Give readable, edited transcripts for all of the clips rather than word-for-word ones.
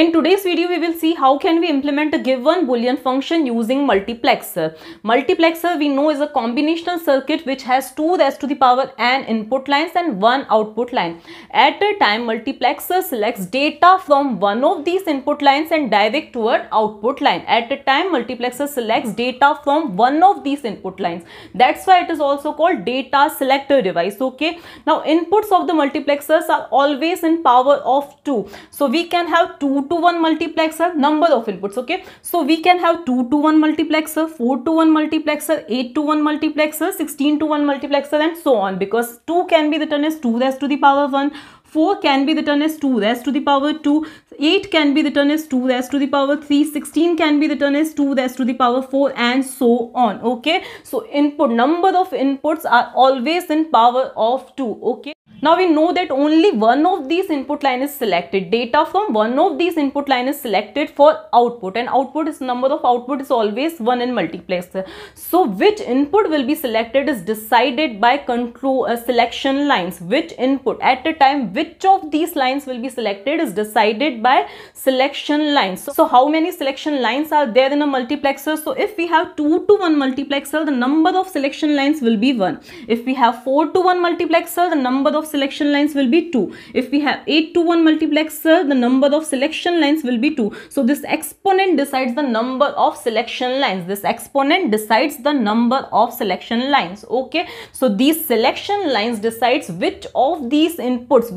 In today's video, we will see how can we implement a given Boolean function using multiplexer. Multiplexer, we know, is a combinational circuit which has 2 raised to the power n input lines and 1 output line. At a time, multiplexer selects data from one of these input lines and direct toward output line. At a time, multiplexer selects data from one of these input lines. That's why it is also called data selector device. Okay. Now, inputs of the multiplexers are always in power of 2. So we can have 2 to 1 multiplexer, number of inputs. Okay, so we can have 2 to 1 multiplexer, 4 to 1 multiplexer, 8 to 1 multiplexer, 16 to 1 multiplexer, and so on, because 2 can be written as 2 raised to the power 1, 4 can be written as 2 raised to the power 2, 8 can be written as 2 raised to the power 3, 16 can be written as 2 raised to the power 4, and so on. Okay, so input, number of inputs are always in power of 2. Okay. Now we know that only one of these input line is selected. Data from one of these input line is selected for output, and output is, number of output is always 1 in multiplexer. So which input will be selected is decided by control selection lines. Which input at a time, which of these lines will be selected is decided by selection lines. So how many selection lines are there in a multiplexer? So if we have 2 to 1 multiplexer, the number of selection lines will be 1. If we have 4 to 1 multiplexer, the number of selection lines will be 2. If we have 8 to 1 multiplexer, the number of selection lines will be 2. So this exponent decides the number of selection lines. This exponent decides the number of selection lines. Okay, so these selection lines decides which of these inputs,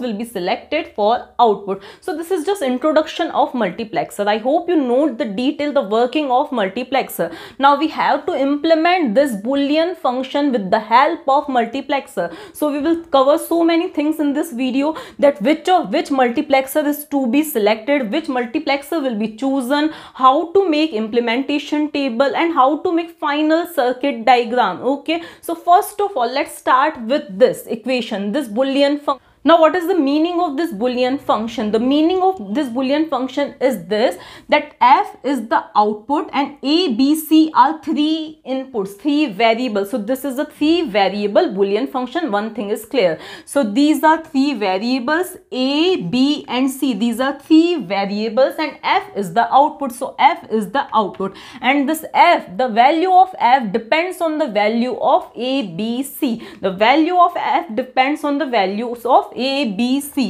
will be selected for output. So this is just introduction of multiplexer. I hope you note the detail, the working of multiplexer. Now we have to implement this Boolean function with the help of multiplexer. So we will cover so many things in this video, that which multiplexer is to be selected, which multiplexer will be chosen, how to make implementation table, and how to make final circuit diagram. Okay, so first of all, let's start with this equation, this Boolean function. Now what is the meaning of this Boolean function? The meaning of this Boolean function is this, that f is the output and a, b, c are 3 inputs, 3 variables. So this is a 3 variable Boolean function. One thing is clear. So these are 3 variables, a, b and c. These are 3 variables and f is the output. So f is the output, and this f, the value of f depends on the value of a, b, c. The value of f depends on the values of A, B, C.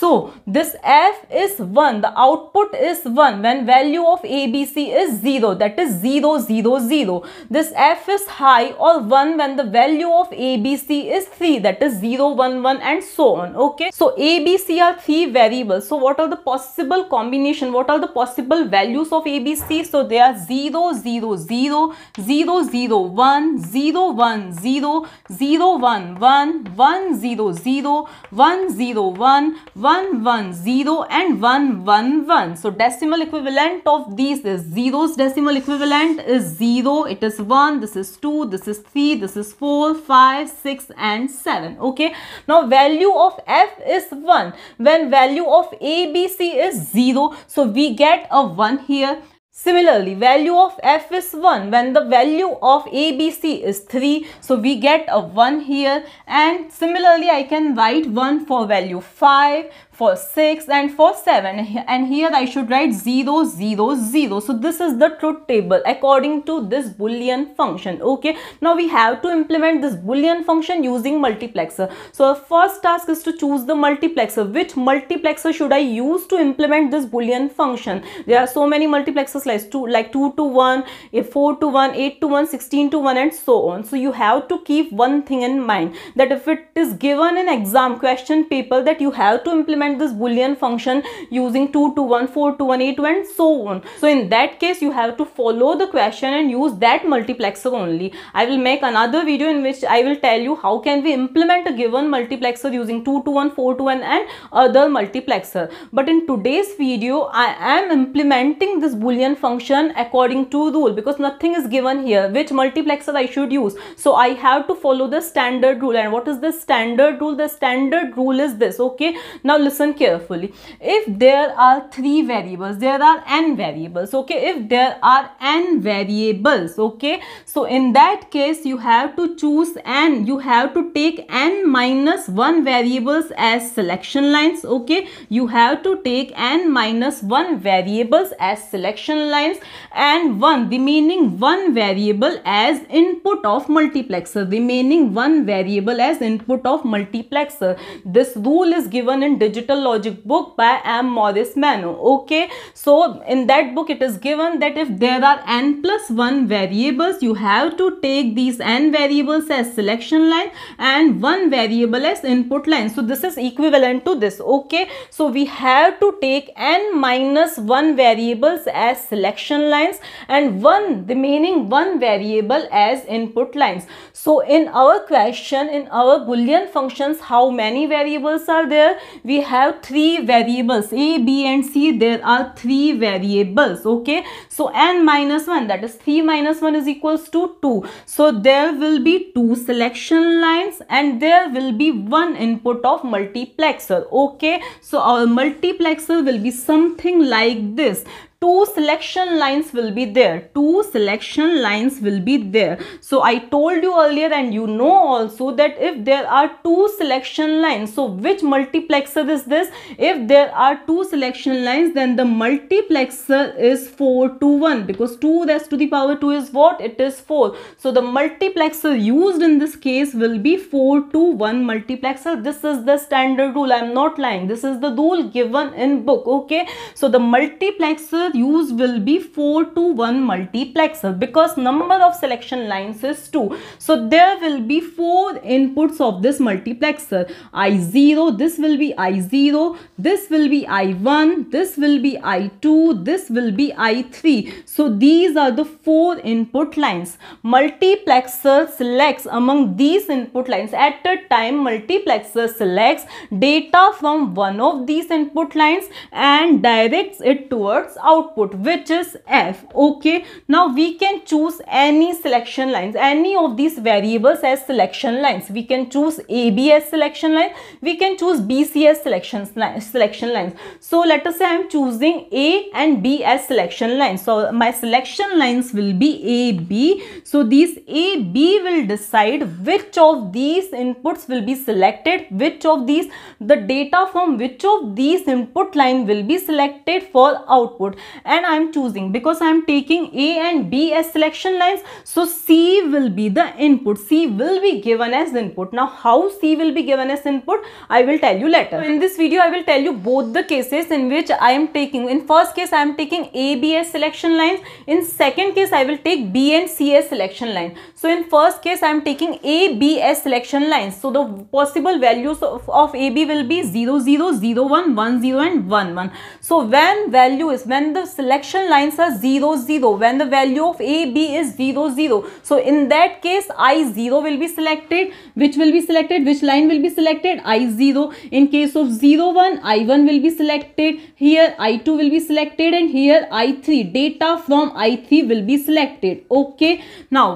So this f is 1, the output is 1 when value of A, B, C is 0, that is 0, 0, 0. This f is high or 1 when the value of A, B, C is 3, that is 0, 1, 1 and so on. Okay. So A, B, C are 3 variables. So what are the possible combination? What are the possible values of A, B, C? So they are 0, 0, 0, 0, 0, 1, 0, 1, 0, 0, 1, 1, 1, 0, 0, 1, 0, 1, 1, 1, 0 and 1, 1, 1. So decimal equivalent of these is, 0's decimal equivalent is 0, it is 1, this is 2, this is 3, this is 4, 5, 6 and 7. Okay. Now value of f is 1 when value of a, b, c is 0. So we get a 1 here. Similarly, value of f is 1 when the value of a, b, c is 3. So we get a 1 here, and similarly I can write 1 for value 5, for 6 and for 7, and here I should write 0, 0, 0. So this is the truth table according to this Boolean function. Okay. Now we have to implement this Boolean function using multiplexer. So our first task is to choose the multiplexer. Which multiplexer should I use to implement this Boolean function? There are so many multiplexers like 2 to 1, 4 to 1, 8 to 1, 16 to 1 and so on. So you have to keep one thing in mind, that if it is given in exam question paper that you have to implement this Boolean function using 2 to 1, 4 to 1, 8 to 1 and so on. So in that case you have to follow the question and use that multiplexer only. I will make another video in which I will tell you how can we implement a given multiplexer using 2 to 1, 4 to 1 and other multiplexer. But in today's video I am implementing this Boolean function according to rule, because nothing is given here which multiplexer I should use. So I have to follow the standard rule, and what is the standard rule? The standard rule is this. Okay. Now listen listen carefully. If there are 3 variables, there are n variables, okay? If there are n variables, okay? So in that case, you have to choose n. You have to take n-1 variables as selection lines, okay? You have to take n-1 variables as selection lines and remaining 1 variable as input of multiplexer. Remaining 1 variable as input of multiplexer. This rule is given in Digital Logic book by M. Morris Mano, okay? So in that book it is given that if there are n+1 variables, you have to take these n variables as selection line and 1 variable as input line. So this is equivalent to this, okay? So we have to take n-1 variables as selection lines and remaining one variable as input lines. So in our question, in our Boolean functions, how many variables are there? We have 3 variables, A, B and C. There are 3 variables, okay? So n-1, that is 3 - 1 is equals to 2. So there will be 2 selection lines and there will be 1 input of multiplexer, okay? So our multiplexer will be something like this. 2 selection lines will be there. 2 selection lines will be there. So I told you earlier and you know also that if there are 2 selection lines, so which multiplexer is this? If there are 2 selection lines, then the multiplexer is 4 to 1, because 2 raised to the power 2 is what? It is 4. So the multiplexer used in this case will be 4 to 1 multiplexer. This is the standard rule. I'm not lying. This is the rule given in book, okay? So the multiplexer use will be 4 to 1 multiplexer because number of selection lines is 2. So there will be 4 inputs of this multiplexer. I0, this will be I0, this will be I1, this will be I2, this will be I3. So these are the 4 input lines. Multiplexer selects among these input lines. At a time, multiplexer selects data from one of these input lines and directs it towards output, which is F, okay? Now we can choose any selection lines, any of these variables as selection lines. We can choose AB as selection line, we can choose BC as selection lines. So let us say I am choosing A and B as selection lines. So my selection lines will be AB. So these AB will decide which of these inputs will be selected, which of these, the data from which of these input line will be selected for output. And I am choosing, because I am taking A and B as selection lines, so C will be the input. C will be given as input. Now how C will be given as input, I will tell you later. In this video, I will tell you both the cases in which I am taking. In first case, I am taking A, B as selection lines. In second case, I will take B and C as selection line. So in first case, I am taking A, B as selection lines. So the possible values of A, B will be 0, 0, 0, 1, 1, 0 and 1, 1. So when value is, when the selection lines are 0, 0, when the value of A, B is 0, 0. So in that case, I0 will be selected. Which will be selected? Which line will be selected? I0. In case of 0, 1, I1 will be selected. Here I2 will be selected and here I3. Data from I3 will be selected. Okay. Now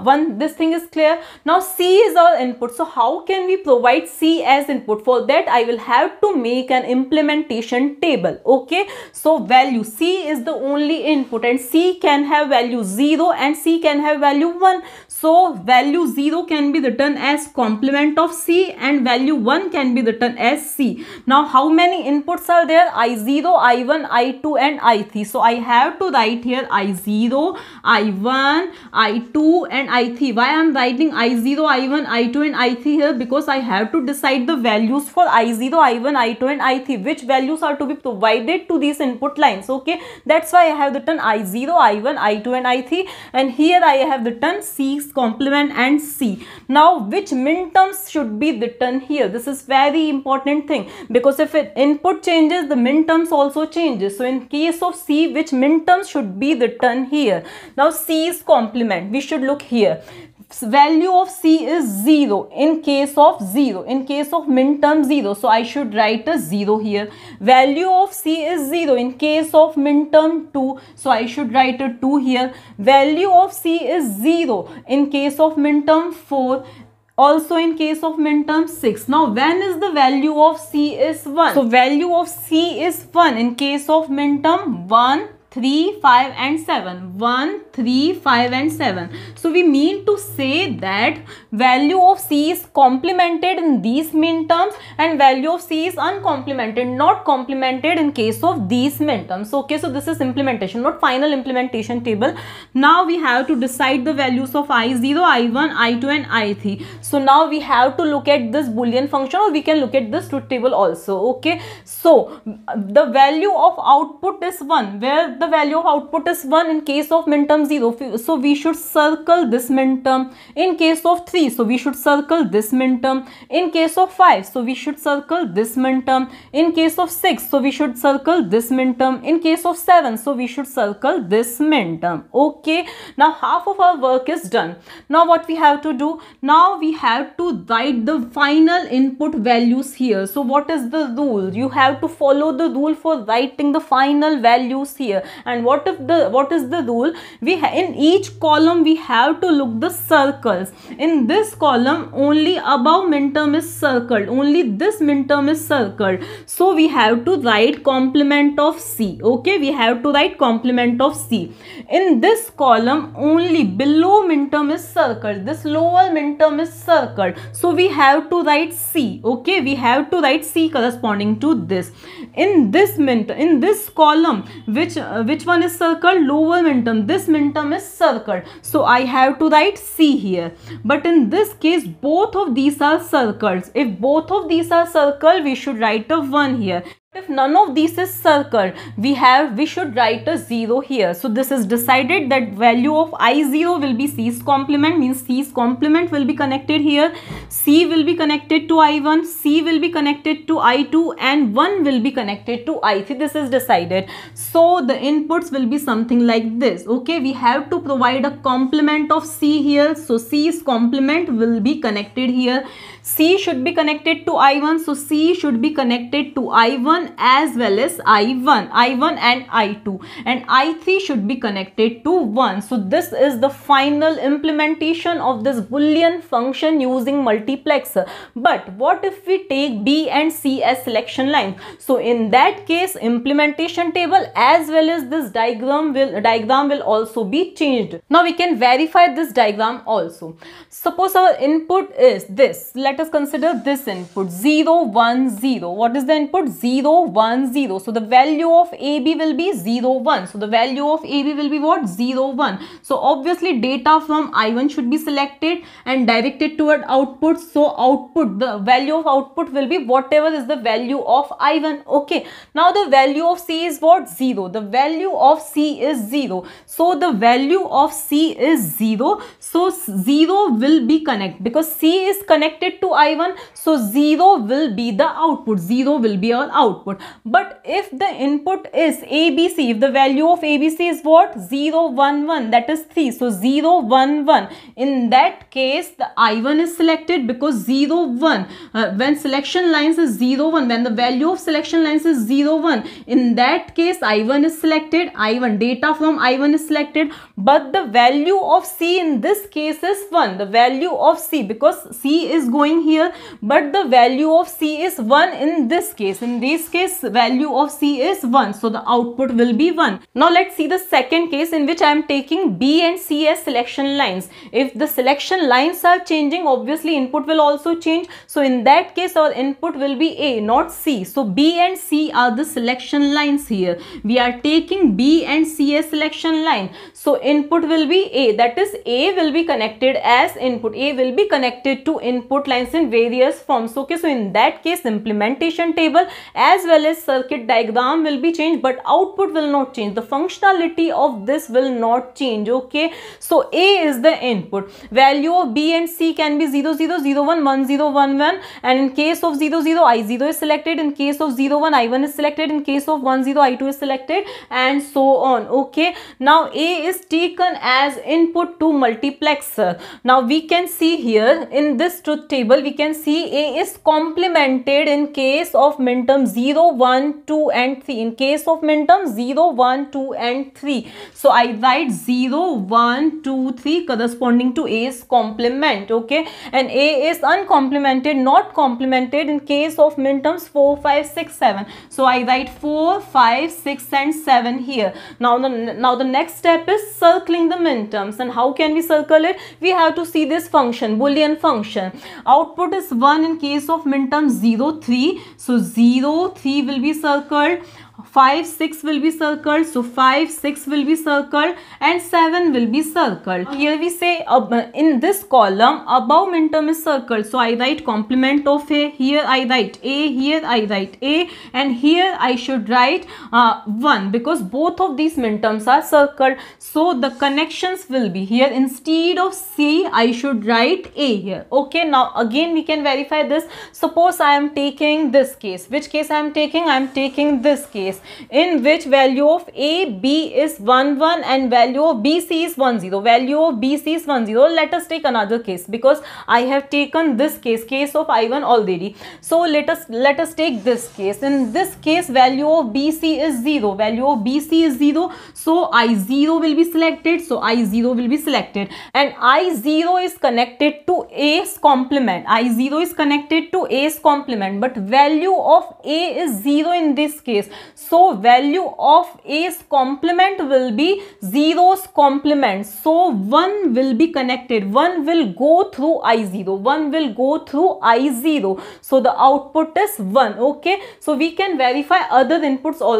this thing is clear. Now C is our input. So how can we provide C as input? For that, I will have to make an implementation table. Okay. So value C is the only input and C can have value 0 and C can have value 1. So value 0 can be written as complement of C and value 1 can be written as C. Now how many inputs are there? I0, I1, I2 and I3. So I have to write here I0, I1, I2 and I3. Why I am writing I0, I1, I2 and I3 here? Because I have to decide the values for I0, I1, I2 and I3. Which values are to be provided to these input lines, okay? That's why I have written I0, I1, I2 and I3, and here I have written C's complement and C. Now which minterms should be written here? This is very important thing, because if input changes, the minterms also changes. So in case of C, which minterms should be written here? Now C's complement, we should look here. Value of C is 0 in case of 0, in case of minterm 0. So I should write a 0 here. Value of C is 0 in case of minterm 2. So I should write a 2 here. Value of C is 0 in case of minterm 4. Also in case of midterm 6. Now when is the value of C is 1? So value of C is 1 in case of midterm 1, 3, 5 and 7. 1, 3, 5 and 7. So we mean to say that value of C is complemented in these midterms and value of C is uncomplemented, not complemented in case of these midterms. Okay, so this is implementation, not final implementation table. Now we have to decide the values of I0, I1, I2 and I3. So now we have to look at this Boolean function, or we can look at this truth table also. Okay, so the value of output is 1, where the value of output is 1 in case of midterm 0, so we should circle this midterm. In case of 3, so we should circle this midterm. In case of 5, so we should circle this midterm. In case of 6, so we should circle this midterm. In case of 7, so we should circle this midterm. Okay, now half of our work is done. Now what we have to do, now we have to write the final input values here. So what is the rule? You have to follow the rule for writing the final values here. And what is the rule? We in each column we have to look the circles. In this column only above midterm is circled, only this midterm is circled, so we have to write complement of C. Okay, we have to write complement of C. In this column only below midterm is circled, this lower midterm is circled, so we have to write C. Okay, we have to write C corresponding to this. In this column which one is circled? Lower midterm. This midterm is circled, so I have to write C here. But in this case both of these are circles. If both of these are circled, we should write a 1 here. If none of these is circled, we should write a 0 here. So this is decided that value of I0 will be C's complement, means C's complement will be connected here. C will be connected to I1, C will be connected to I2 and 1 will be connected to I3. This is decided. So the inputs will be something like this. Okay, we have to provide a complement of C here. So C's complement will be connected here. C should be connected to I1, so C should be connected to I1 as well as I1 and I2, and I3 should be connected to 1. So this is the final implementation of this Boolean function using multiplexer. But what if we take B and C as selection lines? So in that case implementation table as well as this diagram will also be changed. Now we can verify this diagram also. Suppose our input is this. Let us consider this input 0 1 0. What is the input? 0 1 0. So the value of AB will be 0 1. So the value of AB will be what? 0 1. So obviously data from I1 should be selected and directed toward output. So output, the value of output will be whatever is the value of I1. Okay, now the value of C is what? 0. The value of C is 0. So the value of C is 0. So 0 will be connected because C is connected to I1, so 0 will be the output. 0 will be our output. But if the input is ABC, if the value of ABC is what? 0 1 1, that is 3. So 0 1 1. In that case the I1 is selected because 0 1 when selection lines is 0 1, when the value of selection lines is 0 1, in that case I1 is selected. I1 data from I1 is selected, but the value of C in this case is 1. The value of C, because C is going here, but the value of C is 1 in this case. In this case value of C is 1, so the output will be 1. Now let's see the second case in which I am taking B and C as selection lines. If the selection lines are changing, obviously input will also change. So in that case our input will be A, not C. So B and C are the selection lines here. We are taking B and C as selection line. So input will be A, that is A will be connected as input. A will be connected to input lines in various forms. Okay, so in that case implementation table as well as circuit diagram will be changed, but output will not change. The functionality of this will not change. Okay, so A is the input. Value of B and C can be 0 0 0 1 1 0 1 1, and in case of 0 0 I0 is selected, in case of 0 1 I1 is selected, in case of 1 0 I2 is selected, and so on. Okay, now A is taken as input to multiplexer. Now we can see here in this truth table table, we can see A is complemented in case of midterm 0, 1, 2 and 3. In case of midterm 0, 1, 2 and 3. So I write 0, 1, 2, 3 corresponding to A's complement. Okay. And A is uncomplemented, not complemented in case of midterms 4, 5, 6, 7. So I write 4, 5, 6 and 7 here. Now the next step is circling the midterms. And how can we circle it? We have to see this function, Boolean function. Output is 1 in case of midterm 0, 3. So 0, 3 will be circled. 5, 6 will be circled. So 5, 6 will be circled and 7 will be circled. Here we say in this column above midterm is circled. So I write complement of A. Here I write A. Here I write A. And here I should write 1 because both of these midterms are circled. So the connections will be here. Instead of C, I should write A here. Okay. Now again we can verify this. Suppose I am taking this case. Which case I am taking? I am taking this case, in which value of A, B is 1, 1 and value of B, C is 1, 0. Value of B, C is 1, 0. Let us take another case because I have taken this case, case of I1 already. So let us take this case. In this case, value of B, C is 0. Value of B, C is 0. So I0 will be selected. So I0 will be selected. And I0 is connected to A's complement. I0 is connected to A's complement. But value of A is 0 in this case. So value of A's complement will be 0's complement. So 1 will be connected. 1 will go through I0. 1 will go through I0. So the output is 1. Okay. So we can verify other inputs also.